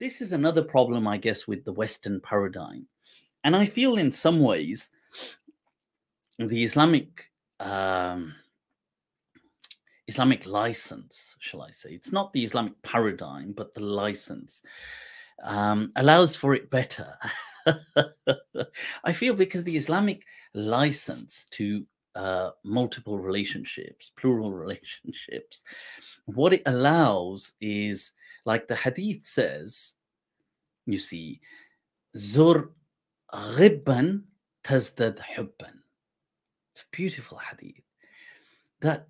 This is another problem, I guess, with the Western paradigm. And I feel in some ways the Islamic license, shall I say, it's not the Islamic paradigm, but the license allows for it better. I feel because the Islamic license to multiple relationships, plural relationships, what it allows is, like the Hadith says, you see, Zur ghibban tazdad hubban. It's a beautiful Hadith that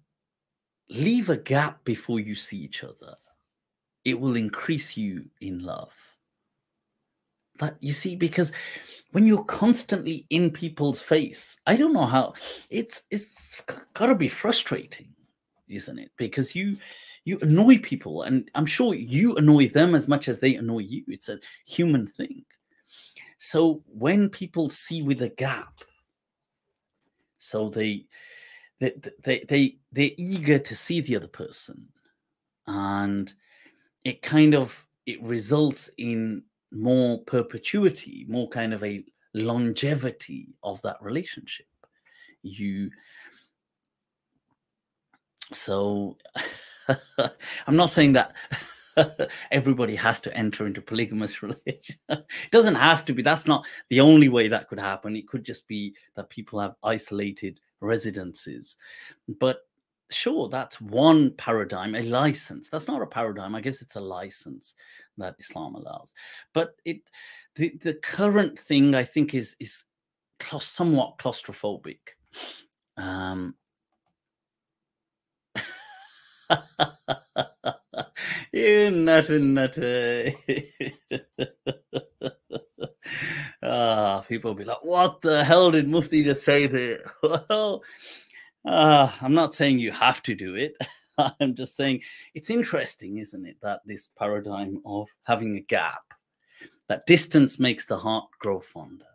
leave a gap before you see each other. It will increase you in love. That, you see, because when you're constantly in people's face, I don't know how, it's gotta be frustrating, isn't it? Because you annoy people, and I'm sure you annoy them as much as they annoy you. It's a human thing. So when people see with a gap, so they're eager to see the other person, and it kind of, it results in more perpetuity, more kind of a longevity of that relationship. So I'm not saying that everybody has to enter into polygamous relations. It doesn't have to be. That's not the only way that could happen. It could just be that people have isolated residences. But sure, that's one paradigm, a license. That's not a paradigm. I guess it's a license that Islam allows. But the current thing, I think, is somewhat claustrophobic. You nutter. People will be like, what the hell did Mufti just say there? Well, I'm not saying you have to do it. I'm just saying it's interesting, isn't it, that this paradigm of having a gap, that distance makes the heart grow fonder.